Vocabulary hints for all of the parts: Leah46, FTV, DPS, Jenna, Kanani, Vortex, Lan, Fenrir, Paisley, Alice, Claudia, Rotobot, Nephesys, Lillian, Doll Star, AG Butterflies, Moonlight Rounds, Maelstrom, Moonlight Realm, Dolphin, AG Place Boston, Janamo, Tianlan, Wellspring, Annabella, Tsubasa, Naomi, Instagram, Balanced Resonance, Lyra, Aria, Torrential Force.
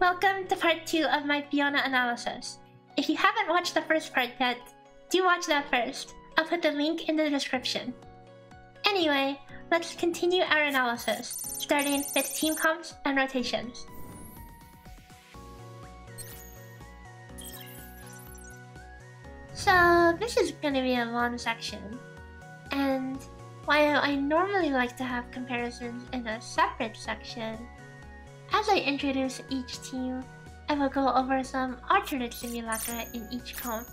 Welcome to part 2 of my Fiona analysis. If you haven't watched the first part yet, do watch that first. I'll put the link in the description. Anyway, let's continue our analysis, starting with team comps and rotations. So this is gonna be a long section, and while I normally like to have comparisons in a separate section, as I introduce each team, I will go over some alternate simulacra in each comp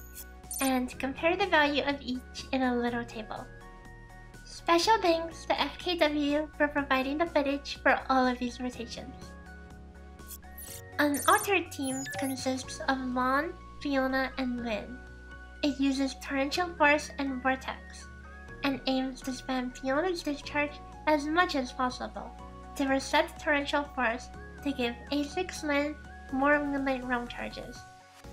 and compare the value of each in a little table. Special thanks to FKW for providing the footage for all of these rotations. An altered team consists of Mon, Fiona, and Lin. It uses Torrential Force and Vortex, and aims to spam Fiona's Discharge as much as possible to reset Torrential Force to give A6 Lin more Moonlight Realm charges,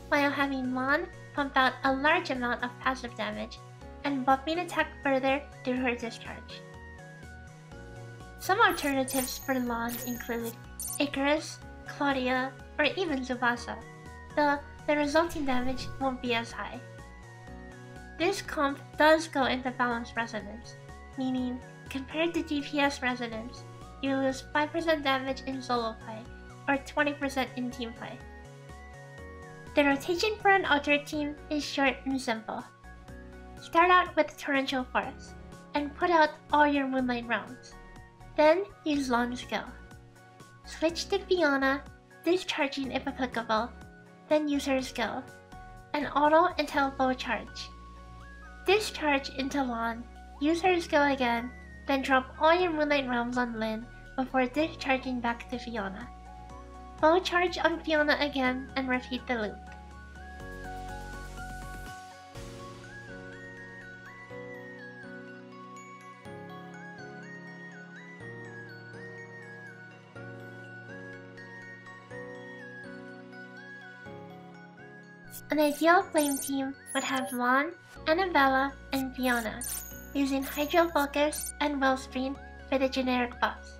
while having Mon pump out a large amount of passive damage and buffing attack further through her Discharge. Some alternatives for Lan include Icarus, Claudia, or even Tsubasa, though the resulting damage won't be as high. This comp does go into Balanced Resonance, meaning compared to GPS Resonance, you lose 5% damage in solo play or 20% in team play. The rotation for an altered team is short and simple. Start out with Torrential Force and put out all your Moonlight Rounds, then use Lan skill. Switch to Fiona, discharging if applicable, then use her skill, and auto until full charge. Discharge into Lan, use her skill again, then drop all your Moonlight Realms on Lin before discharging back to Fiona. Full charge on Fiona again and repeat the loop. An ideal flame team would have Lan, Annabella, and Fiona, using Hydro Focus and Wellspring for the generic buffs.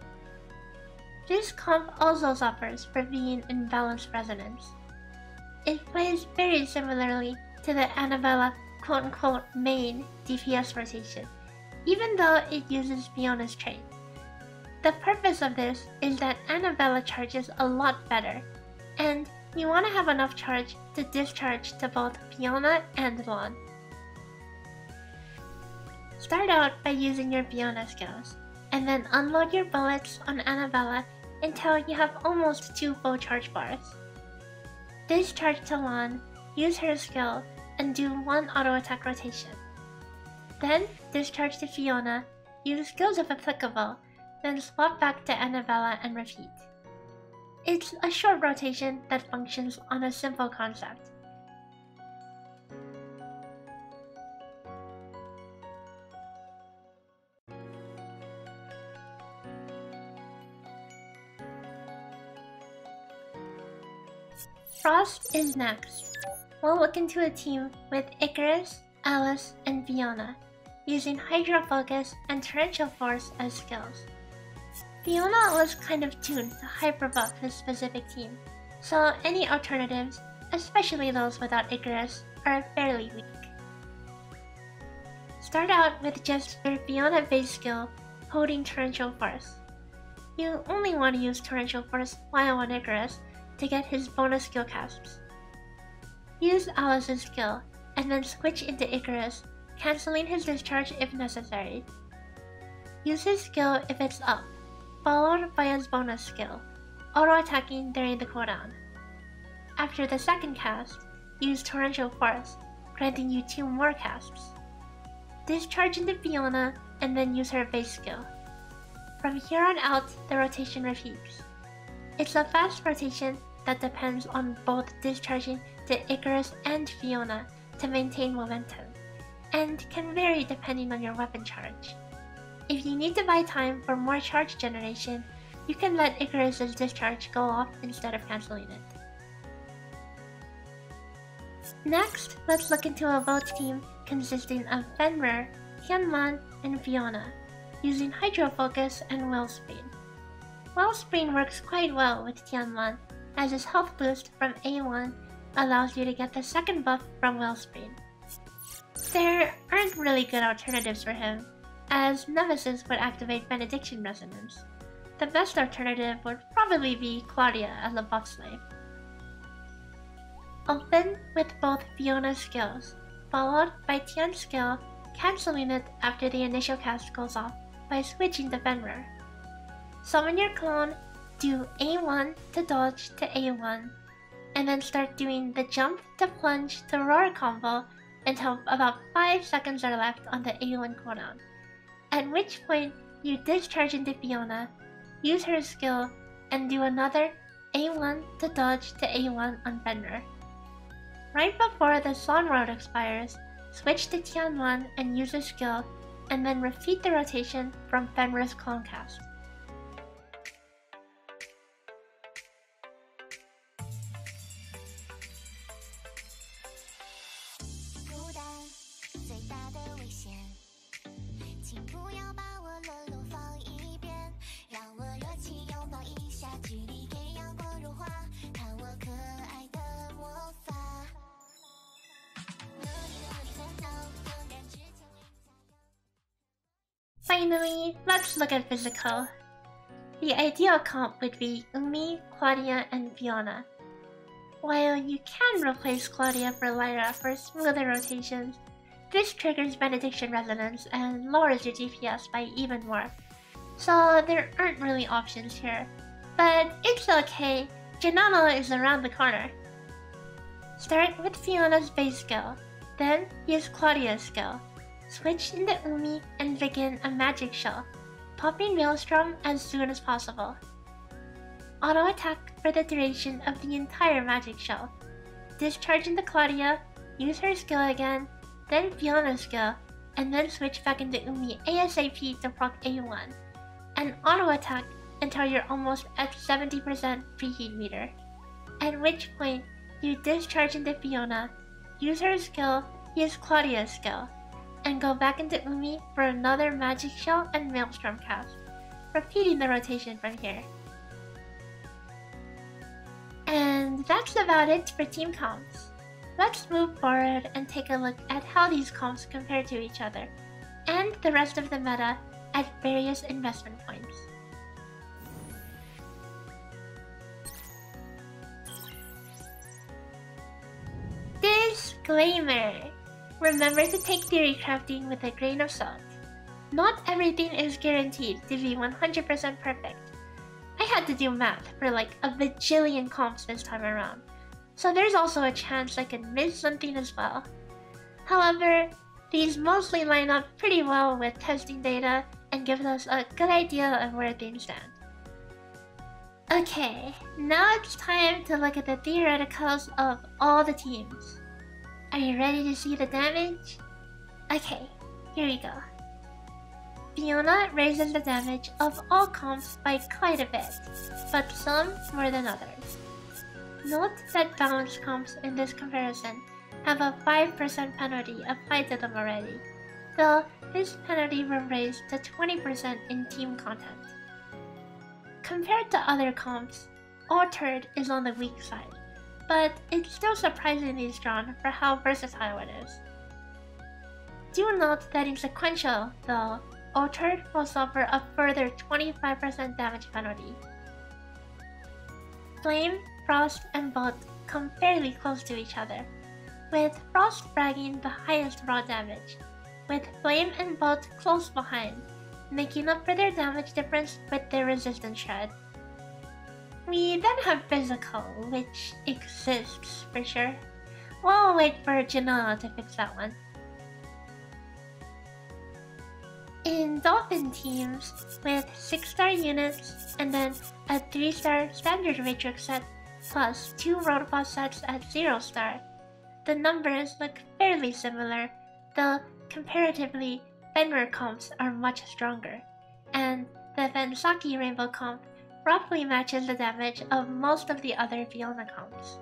This comp also suffers for being in Balanced Resonance. It plays very similarly to the Annabella quote-unquote main DPS rotation, even though it uses Fiona's trait. The purpose of this is that Annabella charges a lot better, and you want to have enough charge to discharge to both Fiona and Lan. Start out by using your Fiona skills, and then unload your bullets on Annabella until you have almost 2 full charge bars. Discharge to Lan, use her skill, and do 1 auto attack rotation. Then discharge to Fiona, use skills if applicable, then swap back to Annabella and repeat. It's a short rotation that functions on a simple concept. Frost is next. We'll look into a team with Icarus, Alice, and Fiona, using Hydro Focus and Torrential Force as skills. Fiona was kind of tuned to hyper buff this specific team, so any alternatives, especially those without Icarus, are fairly weak. Start out with just your Fiona base skill, holding Torrential Force. You only want to use Torrential Force while on Icarus to get his bonus skill casts. Use Alice's skill, and then switch into Icarus, cancelling his discharge if necessary. Use his skill if it's up, followed by his bonus skill, auto-attacking during the cooldown. After the second cast, use Torrential Force, granting you 2 more casts. Discharge into Fiona, and then use her base skill. From here on out, the rotation repeats. It's a fast rotation that depends on both discharging to Icarus and Fiona to maintain momentum, and can vary depending on your weapon charge. If you need to buy time for more charge generation, you can let Icarus's discharge go off instead of cancelling it. Next, let's look into a Volt team consisting of Fenrir, Tianlan, and Fiona, using Hydro Focus and Wellspring. Wellspring works quite well with Tianlan as his health boost from A1 allows you to get the second buff from Wellspring. There aren't really good alternatives for him, as Nephesys would activate Benediction Resonance. The best alternative would probably be Claudia as a buff slave. Open with both Fiona's skills, followed by Tian's skill, cancelling it after the initial cast goes off by switching to Fenrir. Summon your clone, do A1 to dodge to A1, and then start doing the jump to plunge to roar combo until about 5 seconds are left on the A1 cooldown, at which point you discharge into Fiona, use her skill, and do another A1 to dodge to A1 on Fenrir. Right before the Swan Road expires, switch to Tianlan and use her skill, and then repeat the rotation from Fenrir's clone cast. Finally, let's look at physical. The ideal comp would be Umi, Claudia, and Fiona. While you can replace Claudia for Lyra for smoother rotations, this triggers Benediction Resonance and lowers your DPS by even more. So there aren't really options here, but it's okay, Janamo is around the corner. Start with Fiona's base skill, then use Claudia's skill. Switch into Umi and begin a magic shell, popping Maelstrom as soon as possible. Auto attack for the duration of the entire magic shell. Discharge into Claudia, use her skill again, then Fiona's skill, and then switch back into Umi ASAP to proc A1, and auto attack until you're almost at 70% preheat meter, at which point you discharge into Fiona, use her skill, use Claudia's skill, and go back into Umi for another magic shell and Maelstrom cast, repeating the rotation from here. And that's about it for team comps. Let's move forward and take a look at how these comps compare to each other, and the rest of the meta at various investment points. Disclaimer! Remember to take theory crafting with a grain of salt. Not everything is guaranteed to be 100% perfect. I had to do math for like a bajillion comps this time around, so there's also a chance I could miss something as well. However, these mostly line up pretty well with testing data and give us a good idea of where things stand. Okay, now it's time to look at the theoreticals of all the teams. Are you ready to see the damage? Okay, here we go. Fiona raises the damage of all comps by quite a bit, but some more than others. Note that balanced comps in this comparison have a 5% penalty applied to them already, though this penalty will raise to 20% in team content. Compared to other comps, Altered is on the weak side, but it's still surprisingly strong for how versatile it is. Do note that in sequential, though, Altered will suffer a further 25% damage penalty. Flame, Frost, and Bolt come fairly close to each other, with Frost bragging the highest raw damage, with Flame and Bolt close behind, making up for their damage difference with their resistance shred. We then have physical, which exists for sure. We'll wait for Jenna to fix that one. In Dolphin teams, with 6-star units and then a 3-star standard matrix set plus 2 Rotobot sets at 0-star, the numbers look fairly similar, though comparatively Fenrir comps are much stronger, and the Fen Saki rainbow comp roughly matches the damage of most of the other Fiona comps.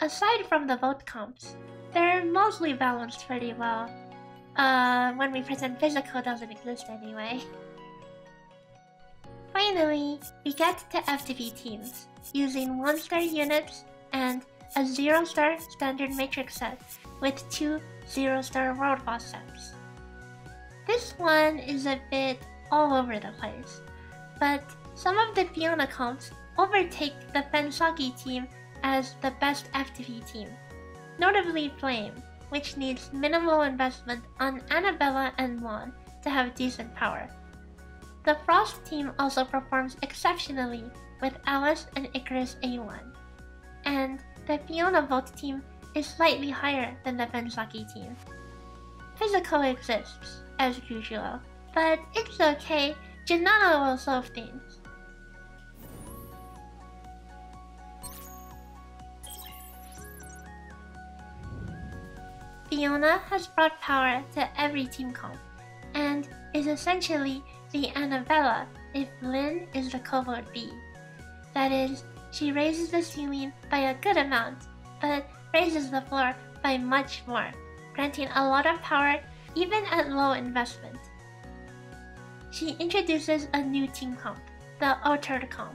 Aside from the vote comps, they're mostly balanced pretty well. When we pretend physical doesn't exist anyway. Finally, we get the FTV teams, using 1-star units and a 0-star standard matrix set with 2 0-star world boss sets. This one is a bit all over the place, but some of the Fiona comps overtake the Fen Saki team as the best FTV team, notably Flame, which needs minimal investment on Annabella and Mon to have decent power. The Frost team also performs exceptionally with Alice and Icarus A1, and the Fiona Volt team is slightly higher than the Fen Saki team. Physical exists, as usual, but it's okay, Jenna will solve things. Fiona has brought power to every team comp, and is essentially the Annabella if Lin is the covert B. That is, she raises the ceiling by a good amount, but raises the floor by much more, granting a lot of power even at low investment. She introduces a new team comp, the Altered comp,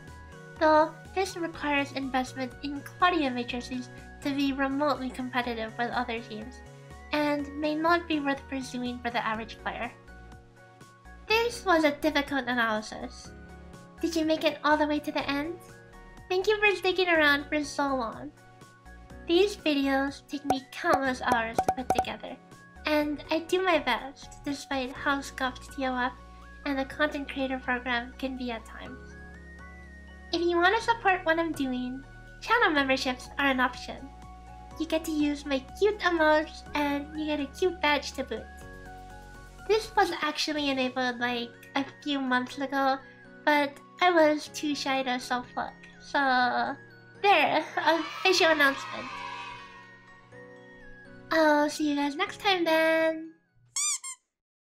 though this requires investment in Claudia matrices to be remotely competitive with other teams, and may not be worth pursuing for the average player. This was a difficult analysis. Did you make it all the way to the end? Thank you for sticking around for so long. These videos take me countless hours to put together, and I do my best despite how scuffed TOF and the content creator program can be at times. If you want to support what I'm doing, channel memberships are an option. You get to use my cute emotes, and you get a cute badge to boot. This was actually enabled like a few months ago, but I was too shy to self-plug, so there, official announcement. I'll see you guys next time then!